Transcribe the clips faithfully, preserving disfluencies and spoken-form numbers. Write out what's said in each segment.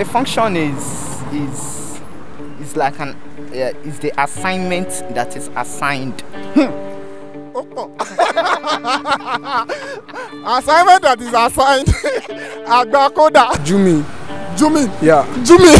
A function is is is like an uh, is the assignment that is assigned. Oh, oh. Assignment that is assigned. Agbakoda. Jumi. Jumi. Yeah. Jumi.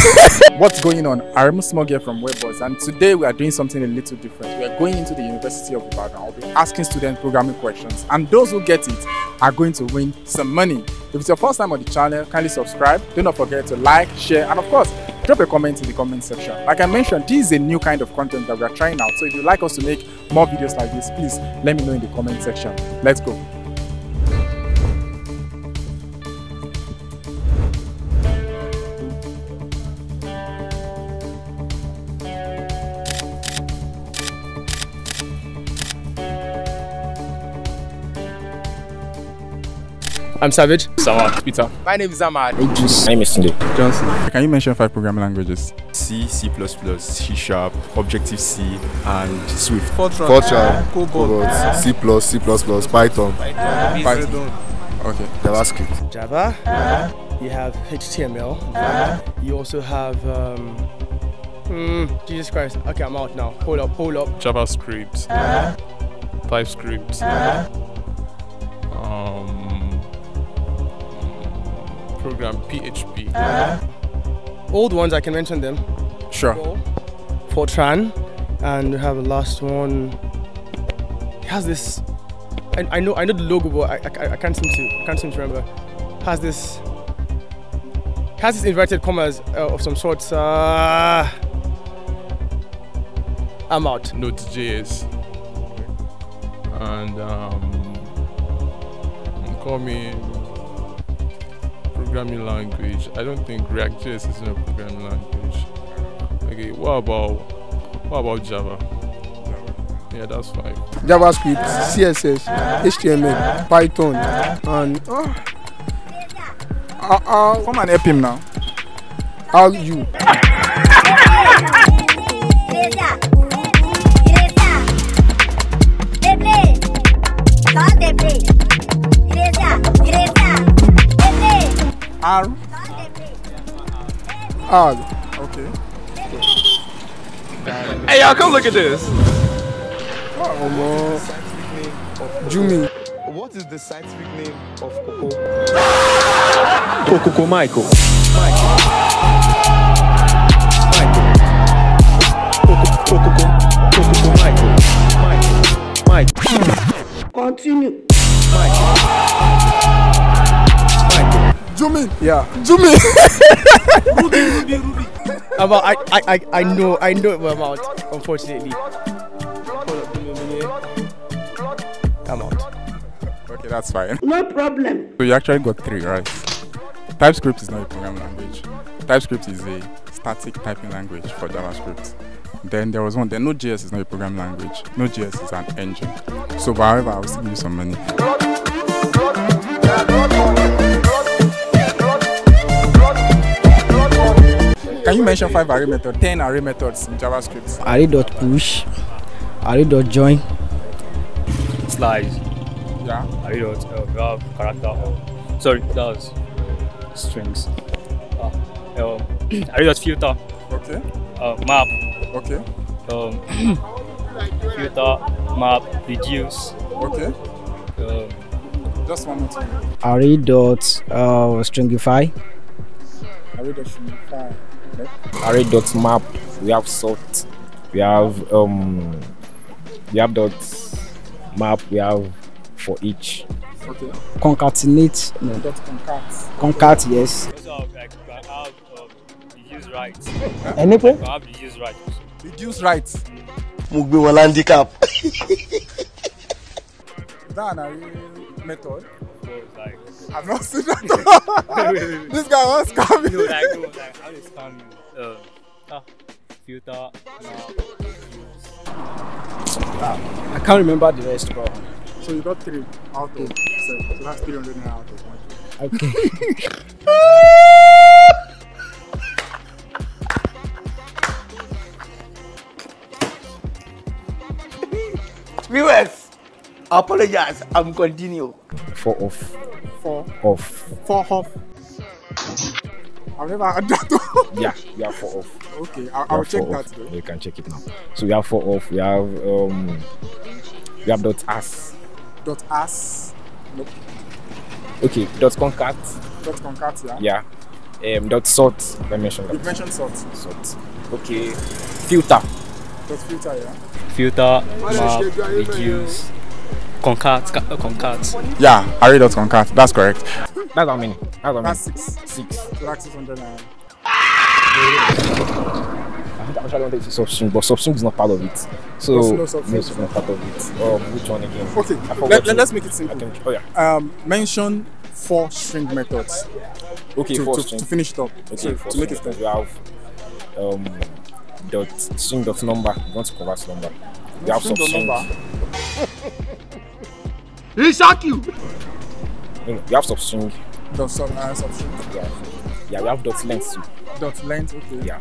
What's going on? I'm Smog here from WebBuds, and today we are doing something a little different. We are going into the University of Ibadan. I'll be asking students programming questions, and those who get it are going to win some money. If it's your first time on the channel, kindly subscribe. Do not forget to like, share, and of course, drop a comment in the comment section. Like I mentioned, this is a new kind of content that we are trying out. So if you'd like us to make more videos like this, please let me know in the comment section. Let's go. I'm Savage. Sawad. Peter. My name is Ahmad. Idris. My name is Sunday. Johnson. Can you mention five programming languages? C, C++, C Sharp, Objective-C, and Swift. Fortran, Fortran uh, Cobalt, uh, C++, C++, Python, Python, uh, Python. Okay. JavaScript. Java. Uh, you have H T M L. Uh, you also have... Um, mm, Jesus Christ. Okay, I'm out now. Hold up, hold up. JavaScript. Uh, TypeScript. Uh, um... Program P H P. Uh, old ones, I can mention them. Sure. Fortran, and we have a last one. It has this. I, I know, I know the logo, but I, I, I can't seem to, I can't seem to remember. It has this. It has this inverted commas uh, of some sort. Uh, I'm out. Node.js. And um, call me. Programming language. I don't think ReactJS is a programming language. Okay, what about what about Java? Yeah, that's fine. JavaScript, C S S, H T M L, Python, and oh, uh, uh, come and help him now. How you? R. R. Okay. Hey y'all, come look at this. Oh, Jumi. What is the scientific name of Coco? Coco Michael. Michael. Michael. Michael. Michael. Continue. Michael. Jumi. Yeah. Jumi. Ruby, Ruby, Ruby. About, I, I, I know, I know it well about, unfortunately. I'm out. Okay, that's fine. No problem. So you actually got three, right? TypeScript is not a programming language. TypeScript is a static typing language for JavaScript. Then there was one, then Node.js is not a programming language. Node.js is an engine. So however, I will still give you some money. Can you mention five array methods, ten array methods in JavaScript? Array.push, array.join, slice, yeah. Array.grab, character, sorry, that was strings. Uh, uh, array.filter, okay. Uh, map, okay. Um, filter, map, reduce, okay. Um, Just one more time. Array.stringify. Uh, array.stringify. Array dot map, we have sort, we have um we have dot map, we have for each. Okay. Concatenate, no. Dot concat. Concat, okay. Yes. Also like you can have um, reduce rights. Anything? You can have reduce rights also. Reduce rights. Mugbe mm. Wala handicap. Is that an array method? Like, I've not seen that. This guy was scamming. No, like, no, like, how is scamming? Uh, ah, filter, no. Wow. I can't remember the rest, bro. So you got three out of seven. So that's three hundred naira out of one. Okay. Viewers, apologize. I'm continue. Four off. Four off. Four off. I've never had that. Yeah, we have four off. Okay, I'll, I'll check that though. You can check it now. So we have four off. We have um, we have dot as. Dot as. Nope. Okay. Dot concat. Dot concat. Yeah. Yeah. Um. Dot sort. I mentioned that. You mentioned sort. Sort. Okay. Filter. Dot filter. Yeah. Filter. Map. Reduce. Concat, concat. Yeah, array dot concat. That's correct. That's how many. That's how many. That's six. Six. So that's six hundred and. I actually wanted to substring, but substring is not part of it. So no, substring is not part of it. Oh, which one again? Okay. Let, let, let's make it simple. Think, oh yeah. Um, mention four string methods. Okay. To, four to, to finish it up. Okay. To, to make it simple, we have um dot string dot number. We want to convert number. We no, have substring. He shock you! You know, we have substring. Dot sub, uh, substring. Yeah. Yeah, we have dot length too. Dot length, okay. Yeah.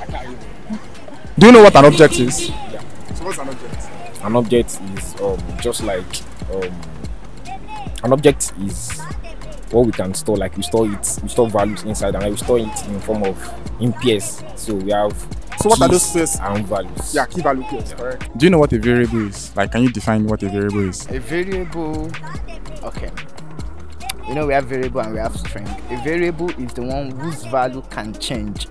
I can't remember. Do you know what an object is? Yeah. So what's an object? An object is um just like um an object is what we can store, like we store it, we store values inside, and we store it in form of in pairs. So we have So what are those pairs and values? Yeah, key value pairs, yeah. Correct. Do you know what a variable is? Like, can you define what a variable is? A variable, okay. You know, we have variable and we have string. A variable is the one whose value can change.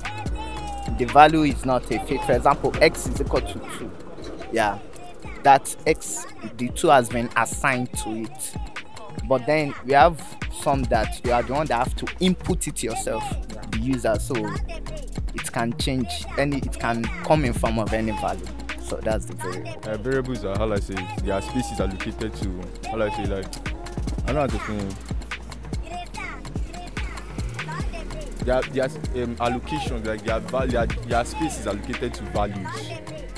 The value is not a fixed. For example, x is equal to two. Yeah, that x, the two has been assigned to it. But then we have some that you are the one that have to input it yourself, yeah. The user. So it can change any. It can come in form of any value. So that's the variable. Uh, variables are how I say. Their space is allocated to how I say like. I don't understand. Their, their um, allocations, like their, their, their space is allocated to values,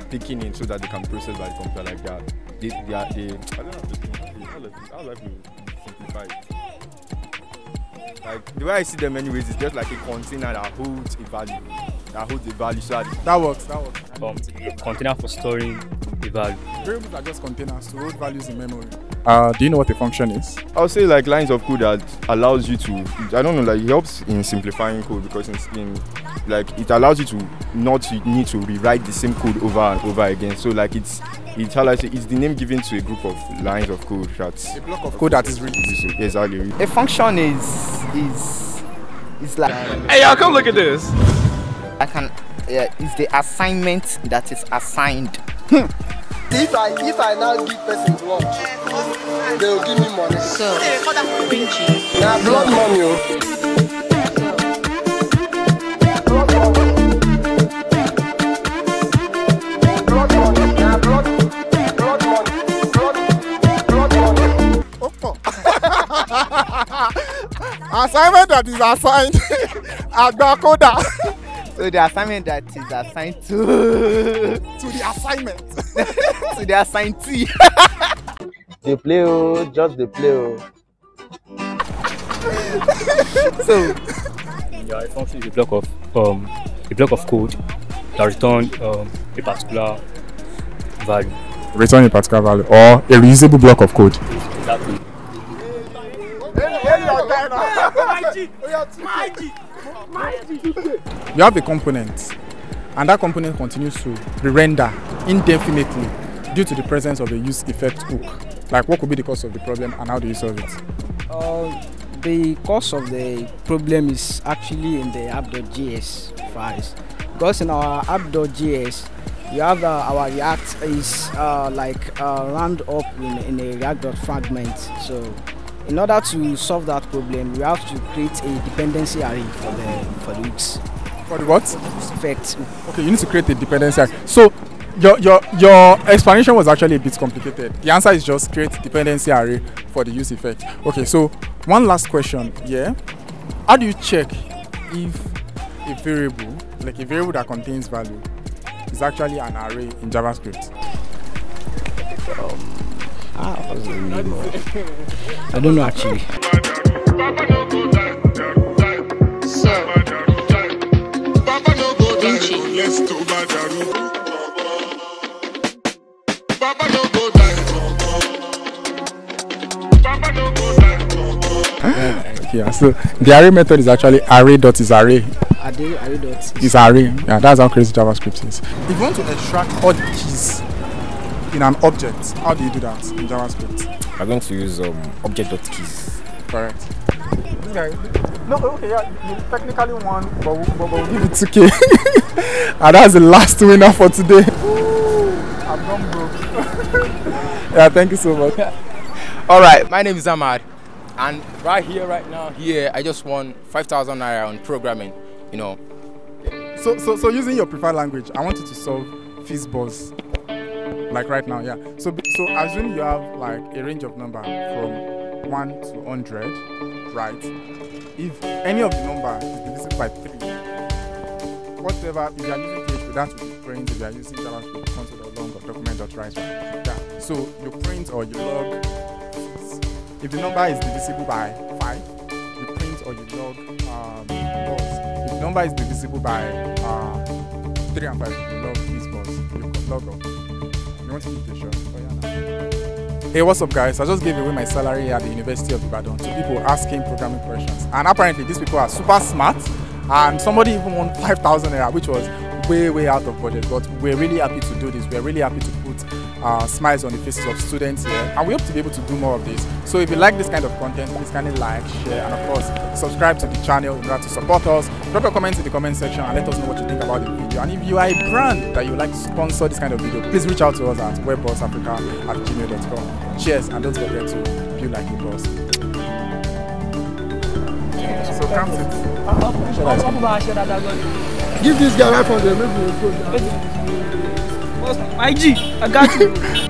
taken in so that they can process by the computer like that. They, they are, they, I don't know how life will simplify it. Like, the way I see them anyways is just like a container that holds a value. That holds a value. So that, that works, that works. Um, a container for storing a value. Variables are just containers to hold values in memory. Uh, do you know what a function is? I'll say like lines of code that allows you to, I don't know, like it helps in simplifying code because it's in, like it allows you to not need to rewrite the same code over and over again. So like it's, it's how I say, it's the name given to a group of lines of code that's a block of code that is reusable. Exactly. A function is is is like. Hey y'all, come look at this. I can. Uh, it's the assignment that is assigned. If I if I now give person blood, they will give me money. So, now blood money. Assignment that is assigned at Bakoda. So the assignment that is assigned to to the assignment to the assignee. They play, oh, just they play, oh. So yeah, a function is a block of um a block of code that return um, a particular value. Return a particular value or a reusable block of code. Exactly. You have a component, and that component continues to re-render indefinitely due to the presence of a use effect hook. Like, what could be the cause of the problem, and how do you solve it? Uh, the cause of the problem is actually in the app.js files, because in our app.js we have uh, our React is uh, like uh, round up in, in a React.fragment. So in order to solve that problem, we have to create a dependency array for the for the hooks. For the what? Effect. Okay, you need to create a dependency array. So your your your explanation was actually a bit complicated. The answer is just create dependency array for the use effect. Okay, so one last question. Yeah, how do you check if a variable, like a variable that contains value, is actually an array in JavaScript? Um. Ah, I don't know actually. Yeah, So the array method is actually array dot is array. Array, array dot is array. Yeah, that's how crazy JavaScript is. If you want to extract all the keys in an object, how do you do that in JavaScript? I'm going to use um, object.keys. Correct. Okay. No, okay, yeah, you technically won, but we'll give it two K. And that's the last winner for today. Ooh, I've gone broke. Yeah, thank you so much. Alright, my name is Ahmad, and right here, right now, here, I just won five thousand naira on programming, you know. So, so, so using your preferred language, I want you to solve FizzBuzz. Like right now, yeah. So, so assume you have like a range of number from one to hundred, right? If any of the number is divisible by three, whatever, if you are using P H P, that will be print. If you are using JavaScript, console.log or document.write, yeah. So you print or you log. If the number is divisible by five, you print or you log. Um, if the number is divisible by uh, three and five, you log this box. You log off. Hey, what's up guys? I just gave away my salary at the University of Ibadan to people asking programming questions, and apparently these people are super smart, and somebody even won five thousand naira, which was way way out of budget, but we're really happy to do this. We're really happy to put uh, smiles on the faces of students here, and we hope to be able to do more of this. So if you like this kind of content, please kindly like, share, and of course subscribe to the channel in order to support us. Drop your comments in the comment section and let us know what you think about the video. And if you are a brand that you would like to sponsor this kind of video, please reach out to us at webbossafrica at gmail dot com. Cheers, and don't forget to feel like a boss. So come sit. Give this guy right from the middle. I G, I got you.